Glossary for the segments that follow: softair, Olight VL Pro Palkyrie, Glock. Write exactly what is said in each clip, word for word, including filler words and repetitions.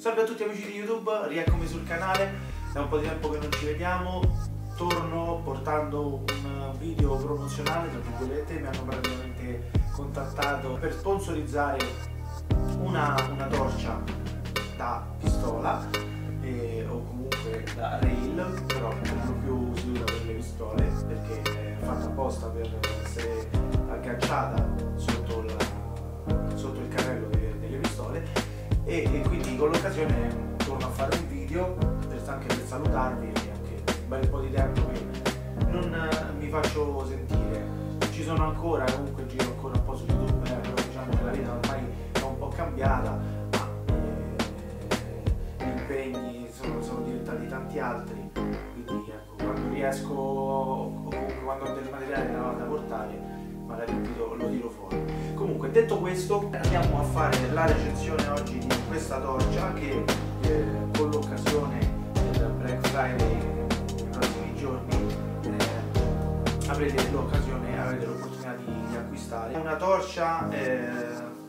Salve a tutti amici di YouTube, rieccomi sul canale, da un po' di tempo che non ci vediamo. Torno portando un video promozionale, tra virgolette. Mi hanno praticamente contattato per sponsorizzare una, una torcia da pistola e, o comunque da rail, però per più si usa per le pistole perché è fatta apposta per essere agganciata sotto, la, sotto il carrello delle, delle pistole. E, e quindi con l'occasione torno a fare un video per, anche per salutarvi, anche un bel po' di tempo che non mi faccio sentire. Ci sono ancora, comunque giro ancora un po' su YouTube, eh, però diciamo che la vita ormai è un po' cambiata, ma eh, gli impegni sono, sono diventati tanti altri, quindi ecco, quando riesco o comunque quando ho del materiale da, da portare magari lo tiro fuori. Comunque, detto questo, andiamo a fare la recensione oggi di questa torcia che eh, con l'occasione del Black Friday nei prossimi giorni eh, avrete l'occasione, avrete l'opportunità di, di acquistare. È una torcia eh,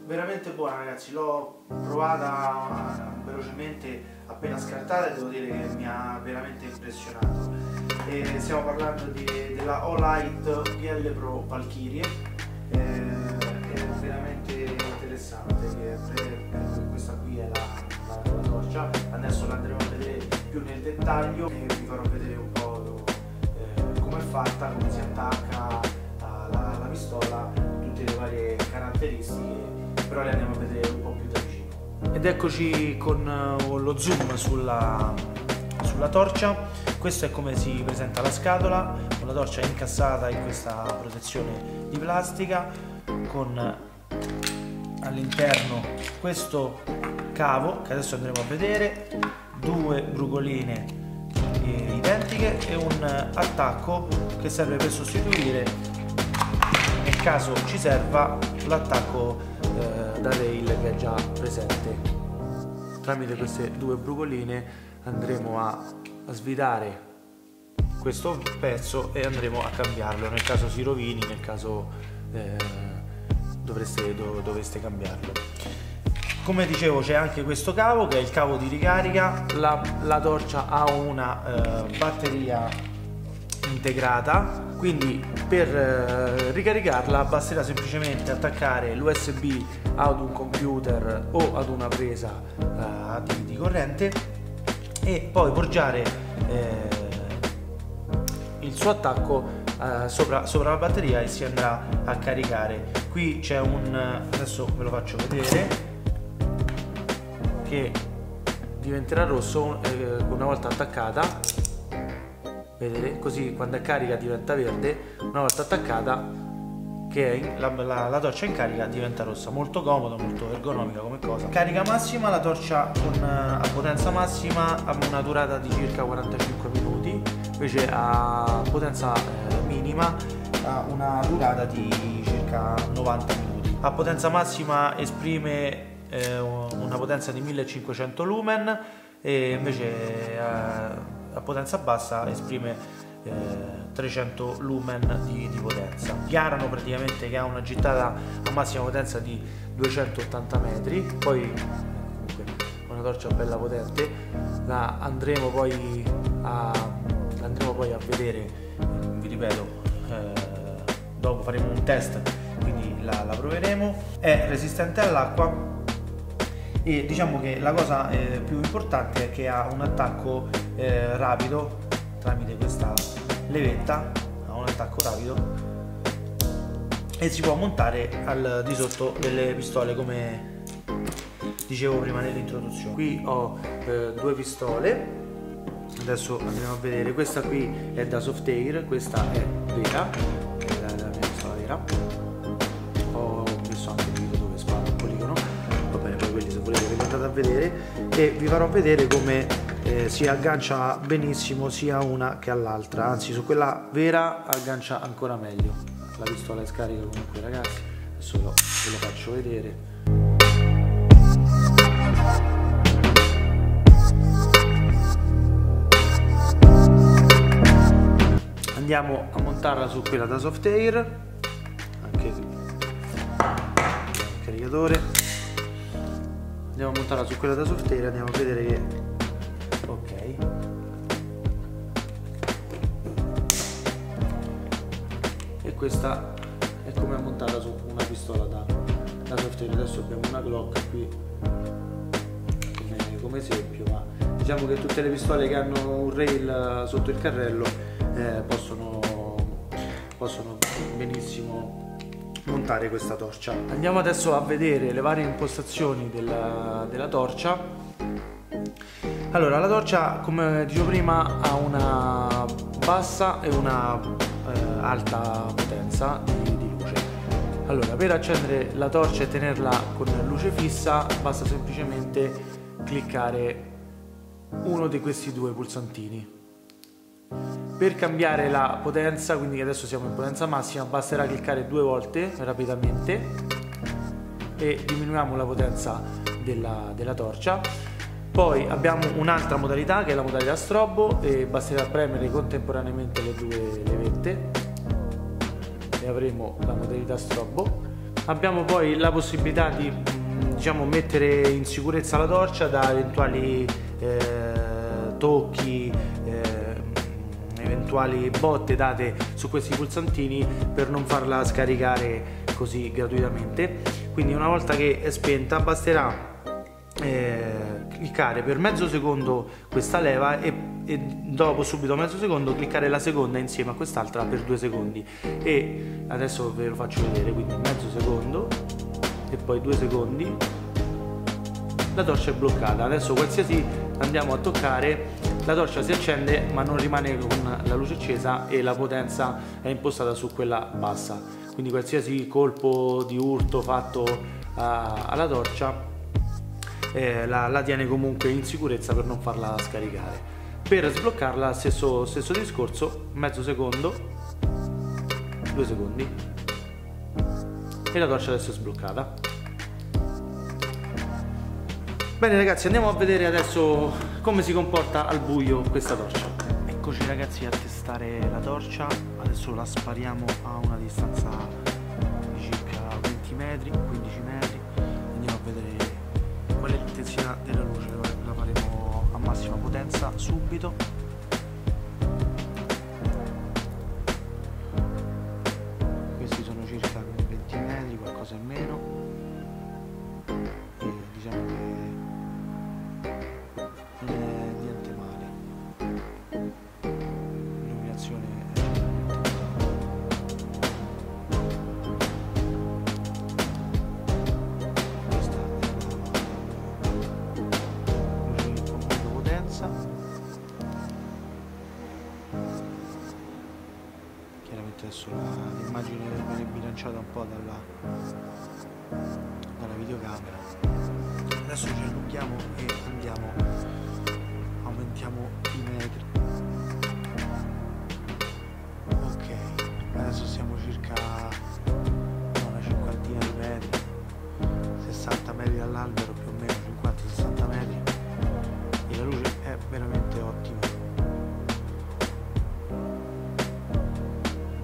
veramente buona ragazzi, l'ho provata velocemente appena scartata e devo dire che mi ha veramente impressionato. E stiamo parlando di, della Olight V L Pro Palkyrie. Eh, veramente interessante, che questa qui è la, la, la torcia. Adesso la andremo a vedere più nel dettaglio e vi farò vedere un po' eh, come è fatta, come si attacca alla pistola, tutte le varie caratteristiche, però le andiamo a vedere un po' più da vicino. Ed eccoci con lo zoom sulla, sulla torcia. Questo è come si presenta la scatola, con la torcia incassata in questa protezione di plastica, con all'interno questo cavo che adesso andremo a vedere, due brucoline eh, identiche e un attacco che serve per sostituire, nel caso ci serva, l'attacco eh, da rail che è già presente. Tramite queste due brucoline andremo a svitare questo pezzo e andremo a cambiarlo nel caso si rovini, nel caso eh, Dovreste, dov dovreste cambiarlo. Come dicevo, c'è anche questo cavo che è il cavo di ricarica. La, la torcia ha una eh, batteria integrata, quindi per eh, ricaricarla basterà semplicemente attaccare l'U S B ad un computer o ad una presa eh, di, di corrente e poi poggiare eh, il suo attacco Uh, sopra, sopra la batteria e si andrà a caricare. Qui c'è un, adesso ve lo faccio vedere, che diventerà rosso eh, una volta attaccata, vedete, così quando è carica diventa verde, una volta attaccata che è in, la, la, la torcia in carica diventa rossa. Molto comoda, molto ergonomica come cosa. Carica massima, la torcia con, a potenza massima ha una durata di circa quarantacinque minuti, invece a potenza eh, minima ha una durata di circa novanta minuti. A potenza massima esprime eh, una potenza di millecinquecento lumen e invece eh, a potenza bassa esprime eh, trecento lumen di, di potenza. Dichiarano praticamente che ha una gittata a massima potenza di duecentottanta metri, poi comunque una torcia bella potente, la andremo poi a, andremo poi a vedere. Vi ripeto, eh, dopo faremo un test, quindi la, la proveremo. È resistente all'acqua e diciamo che la cosa eh, più importante è che ha un attacco eh, rapido tramite questa levetta, ha un attacco rapido e si può montare al di sotto delle pistole, come dicevo prima nell'introduzione. Qui ho eh, due pistole. Adesso andiamo a vedere, questa qui è da soft air, questa è vera, è la, la mia pistola vera. Ho messo anche il video dove sparo il poligono, va bene, poi quelli se volete ve li andate a vedere e vi farò vedere come eh, si aggancia benissimo sia una che all'altra, anzi su quella vera aggancia ancora meglio. La pistola è scarica comunque ragazzi, adesso ve lo faccio vedere. Andiamo a montarla su quella da soft air, anche il caricatore, andiamo a montarla su quella da sortire, andiamo a vedere che ok, e questa è come è montata su una pistola da, da sortire. Adesso abbiamo una Glock qui come, come esempio, ma diciamo che tutte le pistole che hanno un rail sotto il carrello eh, possono, possono benissimo montare questa torcia. Andiamo adesso a vedere le varie impostazioni della, della torcia. Allora, la torcia, come dicevo prima, ha una bassa e una eh, alta potenza di, di luce. Allora, per accendere la torcia e tenerla con luce fissa basta semplicemente cliccare uno di questi due pulsantini. Per cambiare la potenza, quindi adesso siamo in potenza massima, basterà cliccare due volte rapidamente e diminuiamo la potenza della, della torcia. Poi abbiamo un'altra modalità che è la modalità strobo e basterà premere contemporaneamente le due levette e avremo la modalità strobo. Abbiamo poi la possibilità di diciamo, mettere in sicurezza la torcia da eventuali eh, tocchi, eh, eventuali botte date su questi pulsantini, per non farla scaricare così gratuitamente. Quindi una volta che è spenta basterà eh, cliccare per mezzo secondo questa leva e, e dopo subito mezzo secondo cliccare la seconda insieme a quest'altra per due secondi, e adesso ve lo faccio vedere. Quindi mezzo secondo e poi due secondi, la torcia è bloccata. Adesso qualsiasi andiamo a toccare, la torcia si accende ma non rimane con la luce accesa e la potenza è impostata su quella bassa, quindi qualsiasi colpo di urto fatto uh, alla torcia eh, la, la tiene comunque in sicurezza per non farla scaricare. Per sbloccarla stesso, stesso discorso, mezzo secondo, due secondi e la torcia adesso è sbloccata. Bene ragazzi, andiamo a vedere adesso come si comporta al buio questa torcia. Eccoci ragazzi a testare la torcia, adesso la spariamo a una distanza di circa venti metri, quindici metri, andiamo a vedere qual è l'intensità della luce. La faremo a massima potenza subito. Questi sono circa venti metri, qualcosa in meno, e diciamo che niente male, l'illuminazione è veramente buona. Questa è una luce con meno potenza, chiaramente adesso l'immagine viene bilanciata un po' dalla, dalla videocamera. Adesso ci allunghiamo e andiamo, aumentiamo i metri. Ok, adesso siamo circa una cinquantina di metri, sessanta metri dall'albero, più o meno cinquanta sessanta metri, e la luce è veramente ottima.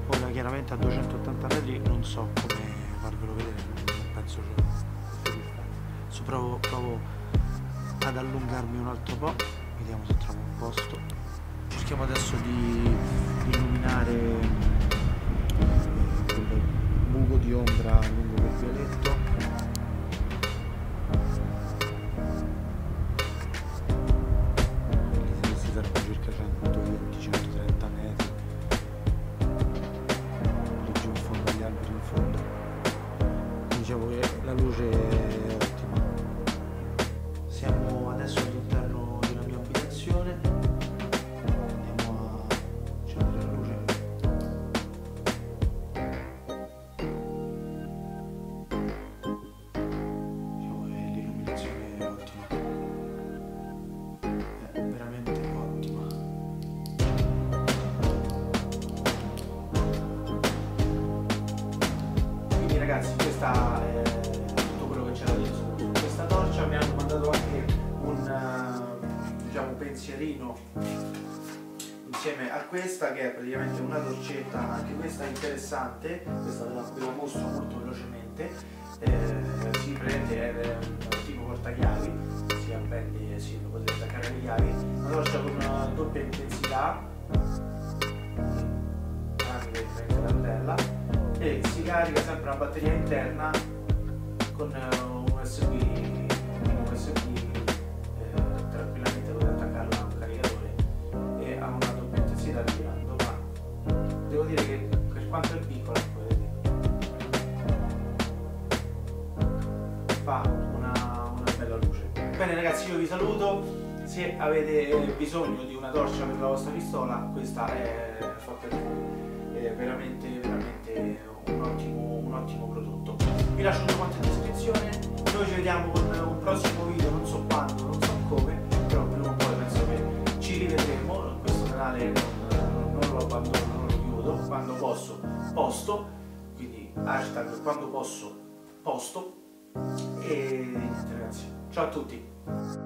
Ora chiaramente a duecentottanta metri non so come farvelo vedere, non penso che so, provo, provo ad allungarmi un altro po'. Vediamo se trovo un posto. Cerchiamo adesso di, di illuminare il buco di ombra lungo quel violetto. Questi saranno circa centoventi centotrenta metri. Lì giù in fondo agli alberi, in fondo. Diciamo che la luce è ottima. Siamo adesso all'interno. Andiamo a accendere la luce. Diciamo che l'illuminazione è ottima, è veramente ottima. Quindi ragazzi, questa è tutto quello che c'era da dire su questa torcia. Mi hanno mandato anche un un pensierino insieme a questa, che è praticamente una torcetta, anche questa è interessante, questa ve la, ve la mostro molto velocemente. Eh, si prende, è un tipo portachiavi, prendi, sì, lo potete staccare agli chiavi. Ma lo lascio con una doppia intensità tramite la rotella e si carica sempre una batteria interna con un U S B, un U S B eh, tranquillamente potete attaccarla a un caricatore e ha una doppia intensità di grado, ma devo dire che per quanto è piccola fa una, una bella luce. Bene ragazzi, io vi saluto, se avete bisogno di una torcia per la vostra pistola questa è fatta per voi, è veramente veramente un ottimo, un ottimo prodotto. Vi lascio tutto quanto in descrizione, noi ci vediamo con un prossimo video, non so quando, non so come, però prima o poi penso che ci rivedremo. Questo canale non, non lo abbandono, non lo chiudo, quando posso posto, quindi hashtag quando posso posto. E niente ragazzi, ciao a tutti!